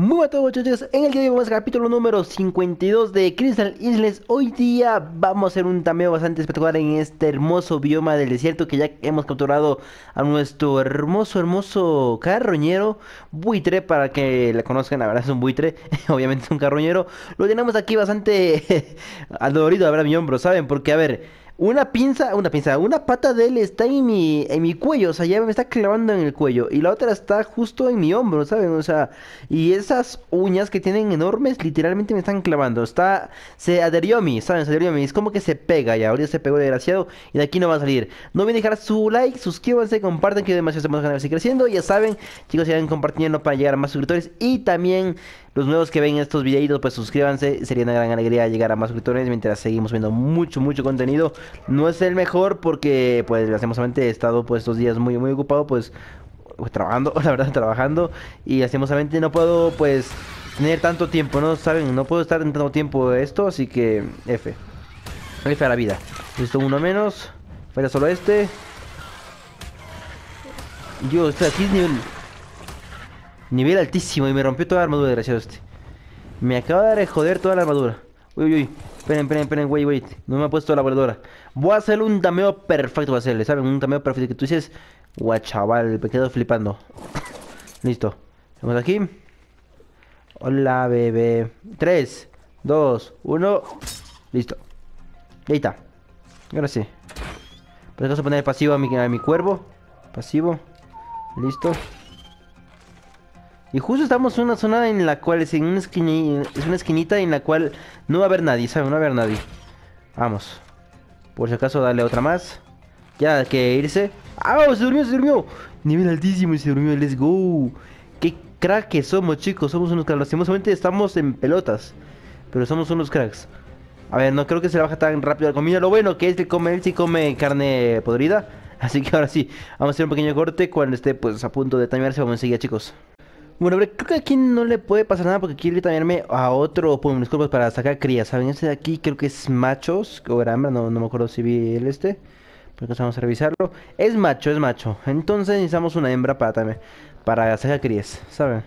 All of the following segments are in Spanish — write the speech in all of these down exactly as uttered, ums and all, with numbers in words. Muy buenas a todos, muchachos. En el día de hoy vamos al capítulo número cincuenta y dos de Crystal Isles. Hoy día vamos a hacer un tameo bastante espectacular en este hermoso bioma del desierto, que ya hemos capturado a nuestro hermoso, hermoso carroñero buitre. Para que la conozcan, la verdad es un buitre, obviamente es un carroñero. Lo tenemos aquí bastante adolorido, la verdad, mi hombro, ¿saben? Porque, a ver... Una pinza, una pinza, una pata de él está en mi, en mi cuello, o sea, ya me está clavando en el cuello. Y la otra está justo en mi hombro, ¿saben? O sea, y esas uñas que tienen enormes literalmente me están clavando. Está, se adherió a mí, ¿saben? Se adherió a mí, es como que se pega ya, ahorita se pegó el desgraciado y de aquí no va a salir. No olviden dejar su like, suscríbanse, compartan, que demasiado estamos ganando, así creciendo. Ya saben, chicos, sigan compartiendo para llegar a más suscriptores. Y también los nuevos que ven estos videitos, pues suscríbanse, sería una gran alegría llegar a más suscriptores mientras seguimos viendo mucho, mucho contenido. No es el mejor porque, pues, lastimosamente he estado, pues, estos días muy, muy ocupado, pues, pues, trabajando, la verdad, trabajando. Y lastimosamente no puedo, pues, tener tanto tiempo, ¿no? ¿Saben? No puedo estar en tanto tiempo de esto, así que, F. F a la vida. Listo, uno menos. Fuera solo este. Yo, este aquí es nivel... Nivel altísimo y me rompió toda la armadura, desgraciado este. Me acaba de joder toda la armadura. Uy, uy. Esperen, esperen, esperen, wait, wait. No me ha puesto la voladora. Voy a hacerle un tameo perfecto, voy a hacerle, ¿saben? Un tameo perfecto que tú dices, guau, chaval, me quedo flipando. Listo. Vamos aquí. Hola, bebé. tres, dos, uno. Listo. Ahí está. Ahora sí. Por eso voy a poner pasivo a mi, a mi cuervo. Pasivo. Listo. Y justo estamos en una zona en la cual es, en una esquina, es una esquinita en la cual no va a haber nadie, ¿saben? No va a haber nadie. Vamos. Por si acaso darle otra más. Ya hay que irse. ¡Ah! ¡Oh, se durmió, se durmió! Nivel altísimo y se durmió. ¡Let's go! ¡Qué crack que somos, chicos! Somos unos cracks. Lastimosamente estamos en pelotas, pero somos unos cracks. A ver, no creo que se le baja tan rápido la comida. Lo bueno que es que come, él sí come carne podrida. Así que ahora sí, vamos a hacer un pequeño corte. Cuando esté, pues, a punto de timearse, vamos enseguida, chicos. Bueno, creo que aquí no le puede pasar nada porque quiero cambiarme a otro Pulmoniscorpios para sacar crías, ¿saben? Este de aquí creo que es machos, o era hembra, no, no me acuerdo si vi el este. Pero vamos a revisarlo. Es macho, es macho. Entonces necesitamos una hembra para también, para sacar crías, ¿saben?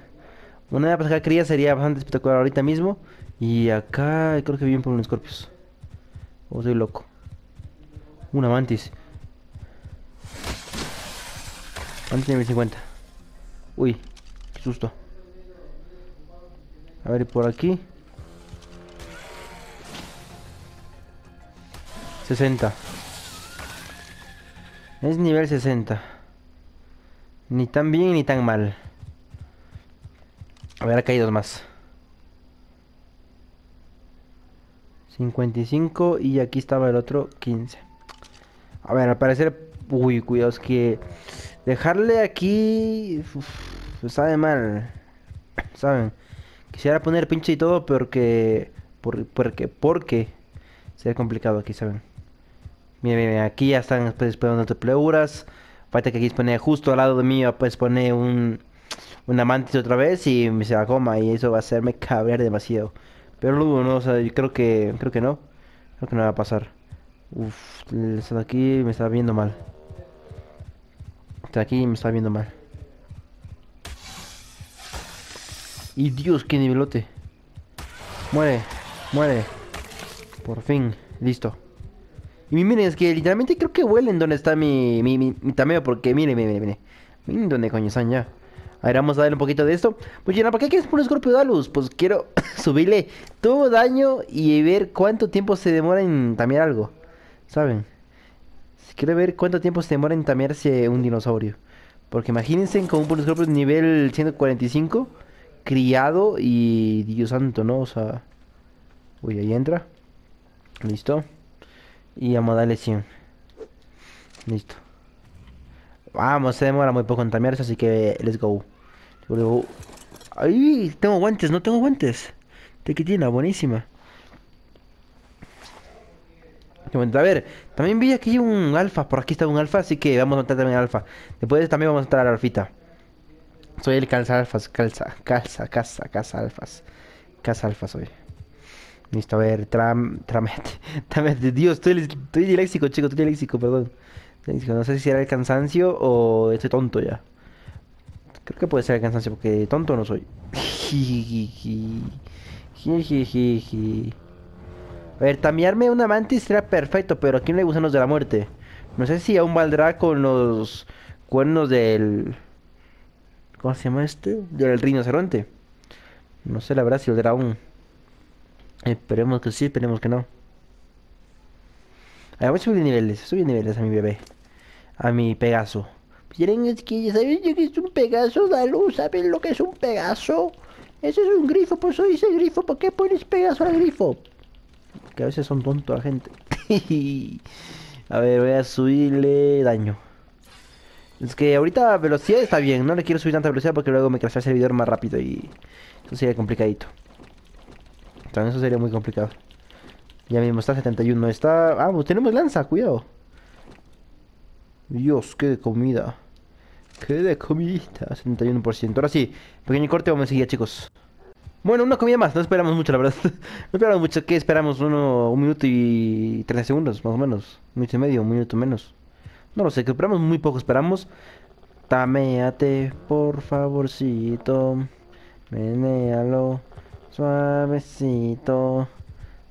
Una hembra para sacar crías sería bastante espectacular ahorita mismo. Y acá creo que vi un Pulmoniscorpios. O soy loco. Una mantis. Mantis nivel cincuenta. Uy. Susto. A ver, por aquí sesenta. Es nivel sesenta. Ni tan bien ni tan mal. A ver, acá hay dos más. cincuenta y cinco. Y aquí estaba el otro quince. A ver, al parecer... Uy, cuidados que... Dejarle aquí... Uf. Sabe mal, saben. Quisiera poner pinche y todo, pero que por, porque porque sería complicado aquí, saben. Miren, miren, aquí ya están desplegando otras pleuras. Falta que aquí pone justo al lado de mí, pues pone un una mantis otra vez y me se la coma, y eso va a hacerme cabrear demasiado. Pero luego no, o sea, yo creo que creo que no, creo que no va a pasar. Uff, está aquí me está viendo mal. Está aquí me está viendo mal. Y Dios, qué nivelote. Muere, muere. Por fin, listo. Y miren, es que literalmente creo que huelen donde está mi, mi, mi, mi tameo. Porque miren, miren, miren. Miren dónde coño están ya. A ver, vamos a darle un poquito de esto. Pues ya, ¿para qué quieres poner Scorpio Dalus? Pues quiero subirle todo daño y ver cuánto tiempo se demora en tamear algo, ¿saben? Quiero ver cuánto tiempo se demora en tamearse un dinosaurio. Porque imagínense con un Puliscorpio nivel ciento cuarenta y cinco... criado y... Dios santo, ¿no? O sea... Uy, ahí entra. Listo. Y vamos a darle cien. Listo. Vamos, se demora muy poco en tamearse, así que... Let's go. ¡Ay! Tengo guantes, no tengo guantes. Tequitina, buenísima. A ver, también vi aquí un alfa. Por aquí está un alfa, así que vamos a entrar también al alfa. Después también vamos a entrar a la alfita. Soy el calza alfas, calza, calza, casa, casa alfas. Casa alfas soy. Listo, a ver, tram, tramete, tramete. Dios, estoy, estoy diléxico, chicos, estoy diléxico, perdón. No sé si era el cansancio o estoy tonto ya. Creo que puede ser el cansancio porque tonto no soy. A ver, tamearme una mantis será perfecto, pero aquí no hay gusanos de la muerte. No sé si aún valdrá con los cuernos del... ¿Cómo se llama este? Del rinoceronte. No sé la verdad si valdrá aún. Esperemos que sí, esperemos que no. A ver, voy a subir niveles, subir niveles a mi bebé. A mi Pegaso. ¿Quieren es que saben lo que es un Pegaso, Dalu? ¿Saben lo que es un Pegaso? Ese es un grifo, por eso dice grifo. ¿Por qué pones Pegaso al grifo? Que a veces son tontos la gente. A ver, voy a subirle daño. Es que ahorita la velocidad está bien. No le quiero subir tanta velocidad porque luego me crashea el servidor más rápido y... eso sería complicadito. Entonces, eso sería muy complicado. Ya mismo está setenta y uno. Está... ah, pues tenemos lanza, cuidado. Dios, qué de comida. Qué de comida. setenta y uno por ciento. Ahora sí, pequeño corte, vamos a seguir, chicos. Bueno, una comida más, no esperamos mucho, la verdad. No esperamos mucho, ¿qué esperamos? Uno, un minuto y trece segundos, más o menos. Un minuto y medio, un minuto menos. No lo sé, que esperamos muy poco, esperamos. Taméate, por favorcito. Menéalo, suavecito.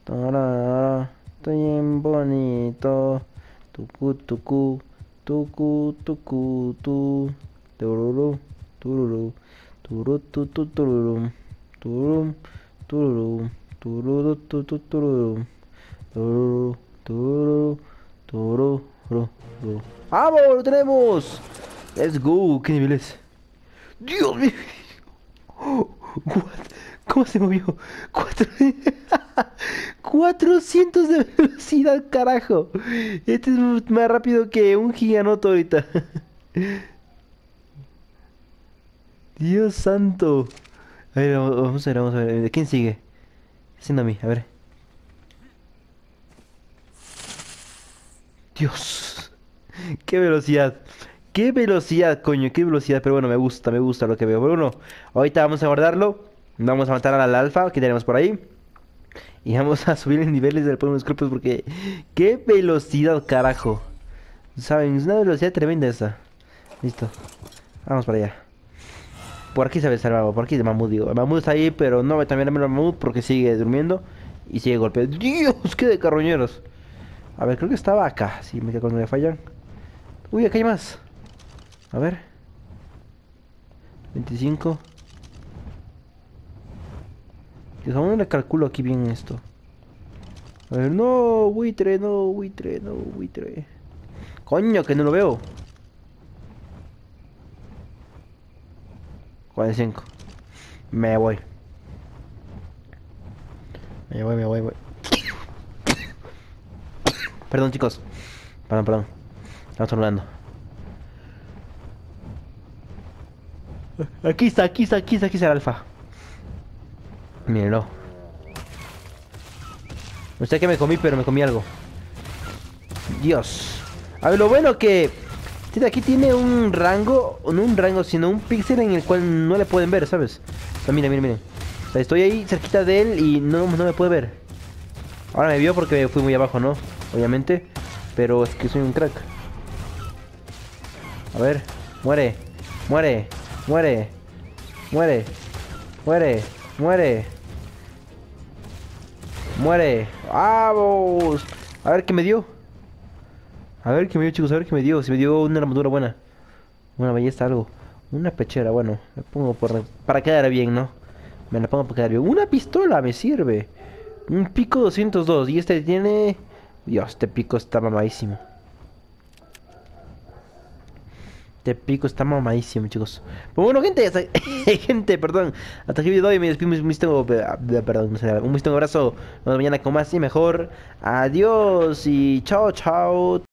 Tarara, estoy bien bonito. Tucu, tucu, tucu, tucu, tu. Tururu, tururu, turu, tu, tu, tururu. Turum, turum, turum, turum, turum, turum, turum, turum, turum. ¡Vamos! ¡Lo tenemos! ¡Let's go! ¿Qué nivel es? ¡Dios mío! ¿Cómo se movió? cuatrocientos de velocidad, carajo. Este es más rápido que un giganoto ahorita. Dios santo. A ver, vamos a ver, vamos a ver. ¿Quién sigue? Siendo a mí, a ver. Dios. Qué velocidad. Qué velocidad, coño. Qué velocidad. Pero bueno, me gusta, me gusta lo que veo. Bueno, ahorita vamos a guardarlo. Vamos a matar a la alfa que tenemos por ahí. Y vamos a subir los niveles del Pulmoniscorpios porque... qué velocidad, carajo. Saben, es una velocidad tremenda esa. Listo. Vamos para allá. Por aquí se ve salvado, por aquí de mamut, digo. El mamut está ahí, pero no también el mamut porque sigue durmiendo y sigue golpeando. ¡Dios! ¡Qué de carroñeros! A ver, creo que estaba acá. Si sí, me quedo cuando me fallan. Uy, acá hay más. A ver. veinticinco. Dios, aún no le calculo aquí bien esto. A ver, no, buitre, no, buitre, no, buitre. Coño, que no lo veo. cuarenta y cinco. Me voy. Me voy, me voy, me voy. Perdón, chicos. Perdón, perdón. Estamos hablando. Aquí está, aquí está, aquí está, aquí está el alfa. Mírenlo. No sé qué me comí, pero me comí algo. Dios. A ver, lo bueno que... aquí tiene un rango, no un rango, sino un píxel en el cual no le pueden ver, ¿sabes? O sea, miren, miren, miren. O sea, estoy ahí cerquita de él y no, no me puede ver. Ahora me vio porque fui muy abajo, ¿no? Obviamente. Pero es que soy un crack. A ver, muere, muere, muere, muere, muere, muere, muere. ¡Vamos! A ver qué me dio. A ver qué me dio, chicos, a ver qué me dio. Si me dio una armadura buena. Una belleza, algo. Una pechera, bueno. Me pongo por, para quedar bien, ¿no? Me la pongo para quedar bien. Una pistola me sirve. Un pico doscientos dos. Y este tiene... Dios, este pico está mamadísimo. Este pico está mamadísimo, chicos. Pero bueno, gente, hasta... gente, perdón. Hasta aquí el video de hoy. Me despido. Un visto... perdón, un visto, un abrazo. Nos vemos mañana con más y mejor. Adiós y chao, chao.